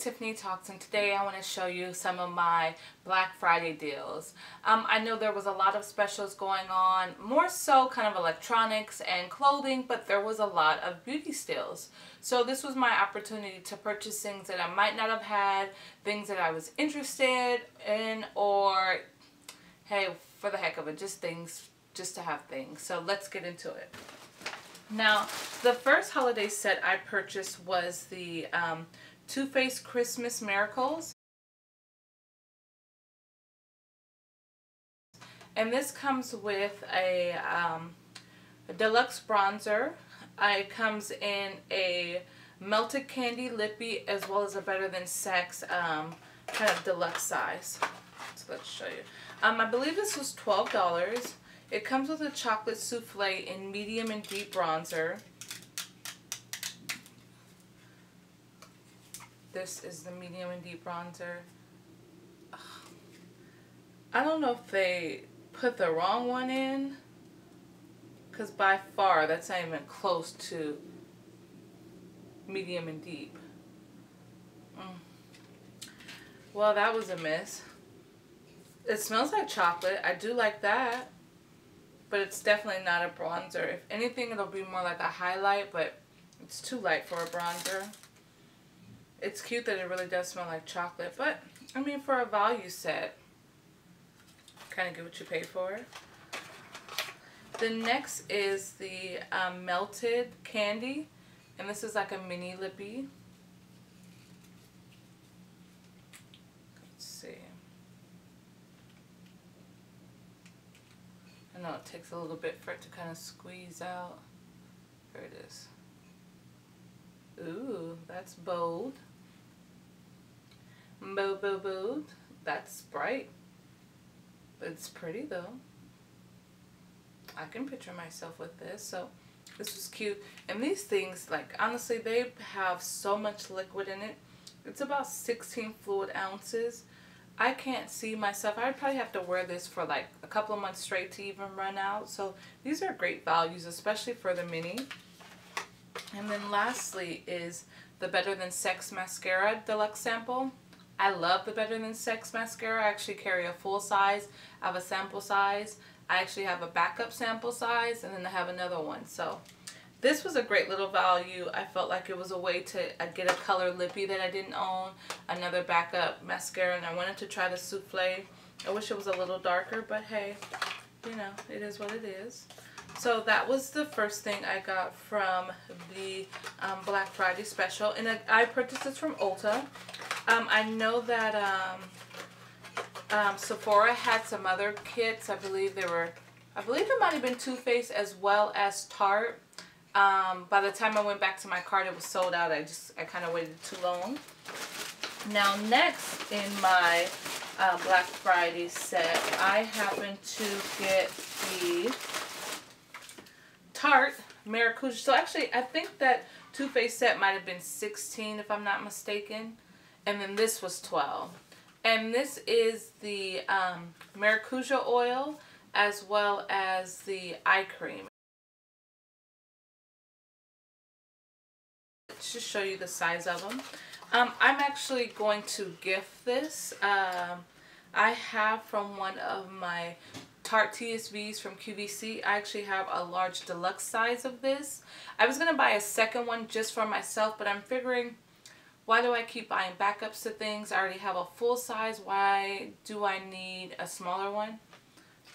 Tiffany Talks, and today I want to show you some of my Black Friday deals. I know there was a lot of specials going on, more so kind of electronics and clothing, but there was a lot of beauty steals. So this was my opportunity to purchase things that I might not have had, things that I was interested in, or hey, for the heck of it, just things, just to have things. So let's get into it. Now, the first holiday set I purchased was the Too Faced Christmas Miracles. And this comes with a deluxe bronzer. It comes in a melted candy lippy as well as a Better Than Sex kind of deluxe size. So let's show you. I believe this was $12. It comes with a chocolate souffle in medium and deep bronzer. This is the medium and deep bronzer. Ugh. I don't know if they put the wrong one in, because by far that's not even close to medium and deep. Well, that was a miss. It smells like chocolate. I do like that. But it's definitely not a bronzer. If anything, it'll be more like a highlight, but it's too light for a bronzer. It's cute that it really does smell like chocolate, but I mean, for a value set, kind of get what you pay for. The next is the melted candy, and this is like a mini lippy. No, it takes a little bit for it to kind of squeeze out. Here it is. Ooh, that's bold. Bold, bold, bold. That's bright. It's pretty though. I can picture myself with this. So this was cute. And these things, like honestly, they have so much liquid in it. It's about 16 fluid ounces. I can't see myself. I'd probably have to wear this for like a couple of months straight to even run out. So these are great values, especially for the mini. And then lastly is the Better Than Sex Mascara Deluxe Sample. I love the Better Than Sex Mascara. I actually carry a full size. I have a sample size. I actually have a backup sample size, and then I have another one. So this was a great little value. I felt like it was a way to get a color lippy that I didn't own, another backup mascara, and I wanted to try the souffle. I wish it was a little darker, but hey, you know, it is what it is. So that was the first thing I got from the Black Friday special, and I purchased this from Ulta. I know that Sephora had some other kits. I believe it might have been Too Faced as well as Tarte. By the time I went back to my cart, it was sold out. I kind of waited too long. Now next in my Black Friday set, I happened to get the Tarte Maracuja. So actually, I think that Too Faced set might have been 16 if I'm not mistaken. And then this was 12. And this is the Maracuja oil as well as the eye cream. Just show you the size of them. I'm actually going to gift this. I have from one of my Tarte TSVs from QVC. I actually have a large deluxe size of this. I was going to buy a second one just for myself, but I'm figuring, why do I keep buying backups to things? I already have a full size. Why do I need a smaller one?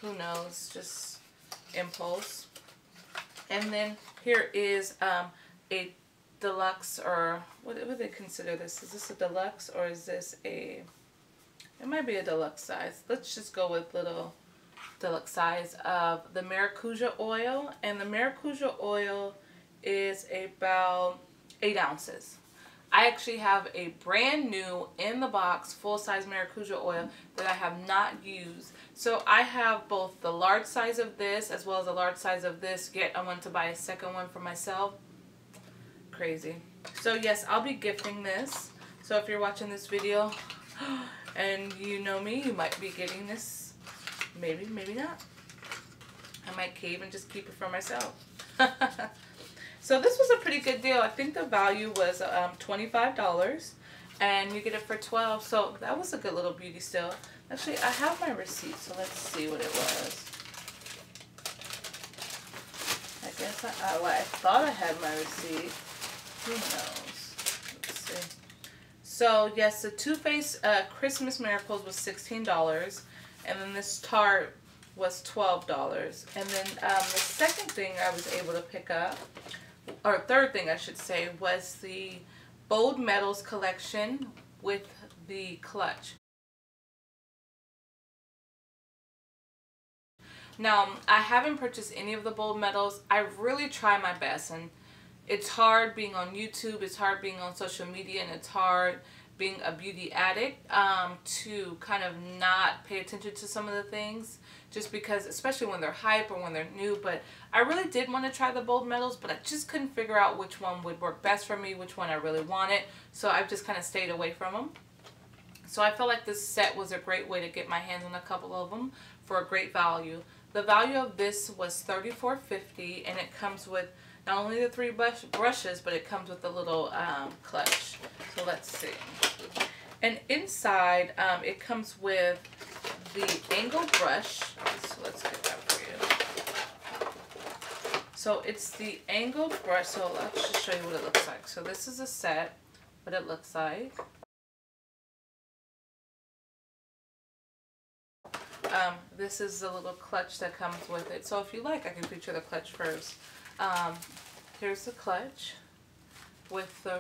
Who knows? Just impulse. And then here is a deluxe, or what would they consider this? Is this a deluxe, or is this a, it might be a deluxe size. Let's just go with little deluxe size of the Maracuja oil. And the Maracuja oil is about 8 ounces. I actually have a brand new in the box full-size Maracuja oil that I have not used. So I have both the large size of this as well as the large size of this, yet I want to buy a second one for myself. Crazy. So yes, I'll be gifting this. So if you're watching this video and you know me, you might be getting this. Maybe, maybe not. I might cave and just keep it for myself. So this was a pretty good deal. I think the value was $25. and you get it for $12. So that was a good little beauty steal. Actually, I have my receipt, so let's see what it was. I guess I thought I had my receipt. Who knows? Let's see. So yes, the Too Faced Christmas Miracles was $16, and then this Tarte was $12. And then the second thing I was able to pick up, or third thing I should say, was the Bold Metals collection with the clutch. Now, I haven't purchased any of the Bold Metals. I really try my best, and it's hard being on YouTube, it's hard being on social media, and it's hard being a beauty addict to kind of not pay attention to some of the things, just because, especially when they're hype or when they're new. But I really did want to try the Bold Metals, but I just couldn't figure out which one would work best for me, which one I really wanted, so I've just kind of stayed away from them. So I felt like this set was a great way to get my hands on a couple of them for a great value. The value of this was $34.50, and it comes with not only the three brushes, but it comes with a little clutch. So let's see. And inside, it comes with the angled brush. So let's get that for you. So it's the angled brush. So let's just show you what it looks like. So this is a set, what it looks like. This is the little clutch that comes with it. So if you like, I can feature the clutch first. Here's the clutch with the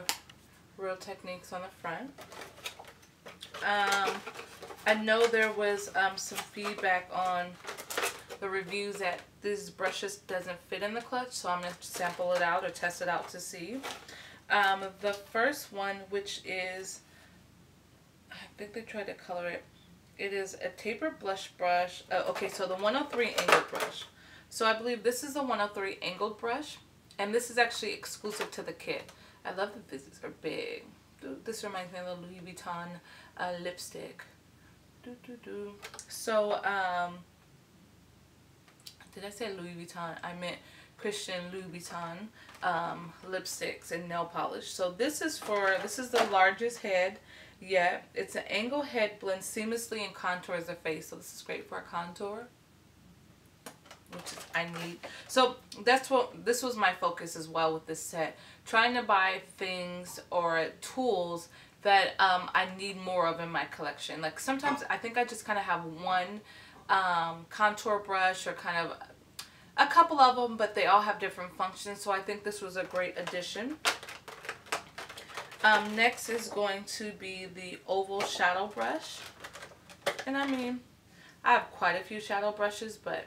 Real Techniques on the front. I know there was some feedback on the reviews that these brushes doesn't fit in the clutch, so I'm going to sample it out or test it out to see. The first one, which is, I think they tried to color it, it is a tapered blush brush. Okay, so the 103 angled brush. So I believe this is the 103 angled brush, and this is actually exclusive to the kit. I love that these are big. This reminds me of the Louis Vuitton lipstick. So, did I say Louis Vuitton? I meant Christian Louboutin lipsticks and nail polish. So this is the largest head yet. It's an angle head, blends seamlessly and contours the face. So this is great for a contour, which I need. So that's what this was my focus as well with this set, trying to buy things or tools that I need more of in my collection. Like sometimes I think I just kind of have one contour brush or kind of a couple of them, but they all have different functions, so I think this was a great addition. Next is going to be the oval shadow brush, and I mean, I have quite a few shadow brushes, but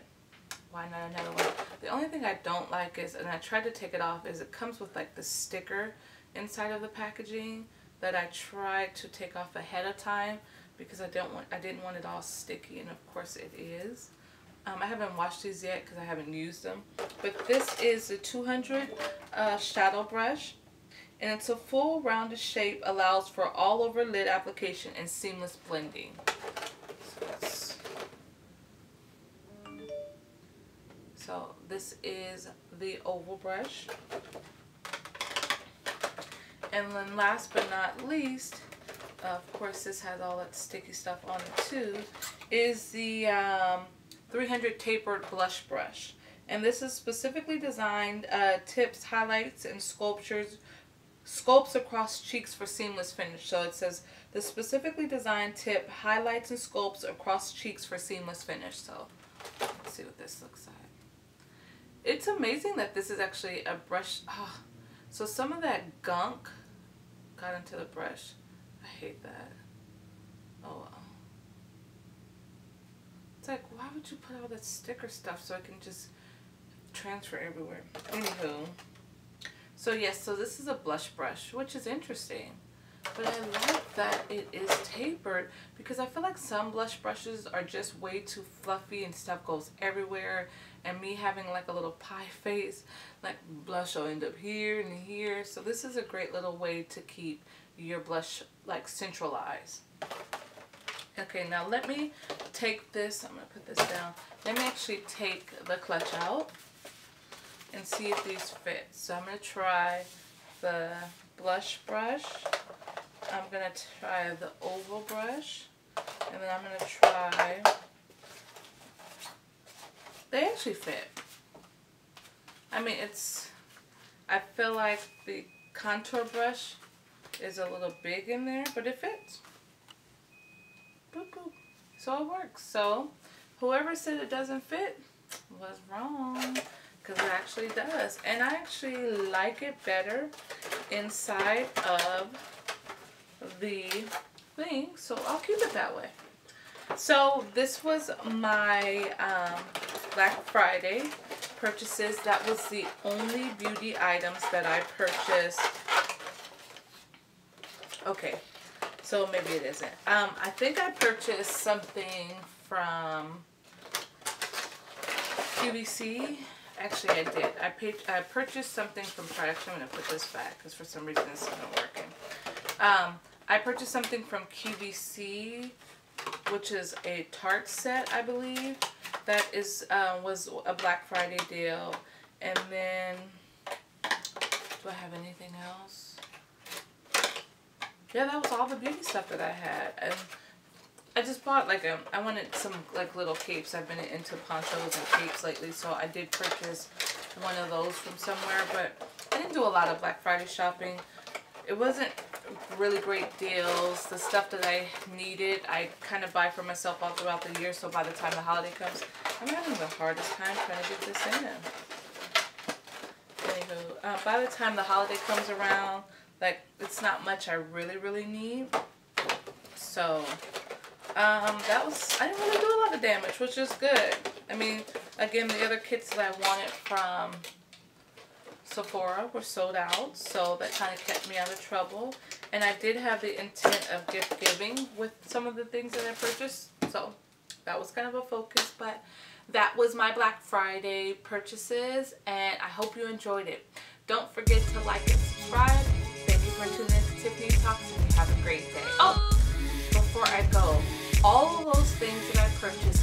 why not another one? The only thing I don't like is, and I tried to take it off, is it comes with like the sticker inside of the packaging that I tried to take off ahead of time because I didn't want it all sticky, and of course it is. I haven't washed these yet because I haven't used them, but this is the 200 shadow brush, and it's a full rounded shape, allows for all over lid application and seamless blending. So this is the oval brush. And then last but not least, of course this has all that sticky stuff on it too, is the 300 tapered blush brush. And this is specifically designed tips, highlights, and sculpts across cheeks for seamless finish. So it says the specifically designed tip, highlights, and sculpts across cheeks for seamless finish. So let's see what this looks like. It's amazing that this is actually a brush. Oh, so some of that gunk got into the brush. I hate that. Oh well. It's like, why would you put all that sticker stuff so I can just transfer everywhere? Anywho. So yes, so this is a blush brush, which is interesting. But I like that it is tapered, because I feel like some blush brushes are just way too fluffy and stuff goes everywhere, and me having like a little pie face, like blush will end up here and here. So this is a great little way to keep your blush like centralized. Okay, now let me take this, I'm going to put this down. Let me actually take the clutch out and see if these fit. So I'm going to try the blush brush. I'm going to try the oval brush, and then I'm going to try, they actually fit. I mean, it's, I feel like the contour brush is a little big in there, but it fits. Boop, boop. So it works. So whoever said it doesn't fit was wrong, because it actually does. And I actually like it better inside of the thing, so I'll keep it that way. So this was my Black Friday purchases. That was the only beauty items that I purchased. Okay, so maybe it isn't. I think I purchased something from QVC. Actually, I did. I purchased something from Tarte. Actually, I'm going to put this back because for some reason this is not working. I purchased something from QVC, which is a Tarte set, I believe. That is was a Black Friday deal. And then, do I have anything else? Yeah, that was all the beauty stuff that I had. And I just bought like a, I wanted some like little capes. I've been into ponchos and capes lately, so I did purchase one of those from somewhere, but I didn't do a lot of Black Friday shopping. It wasn't really great deals. The stuff that I needed, I kind of buy for myself all throughout the year, so by the time the holiday comes, I'm having the hardest time trying to get this in. Anywho, by the time the holiday comes around, like, it's not much I really need. So that was, I didn't really do a lot of damage, which is good. I mean, again, the other kits that I wanted from Sephora were sold out, so that kind of kept me out of trouble. And I did have the intent of gift giving with some of the things that I purchased, so that was kind of a focus. But that was my Black Friday purchases, and I hope you enjoyed it. Don't forget to like and subscribe. Thank you for tuning in to Tiffany Talks, and have a great day. Oh, before I go, all of those things that I purchased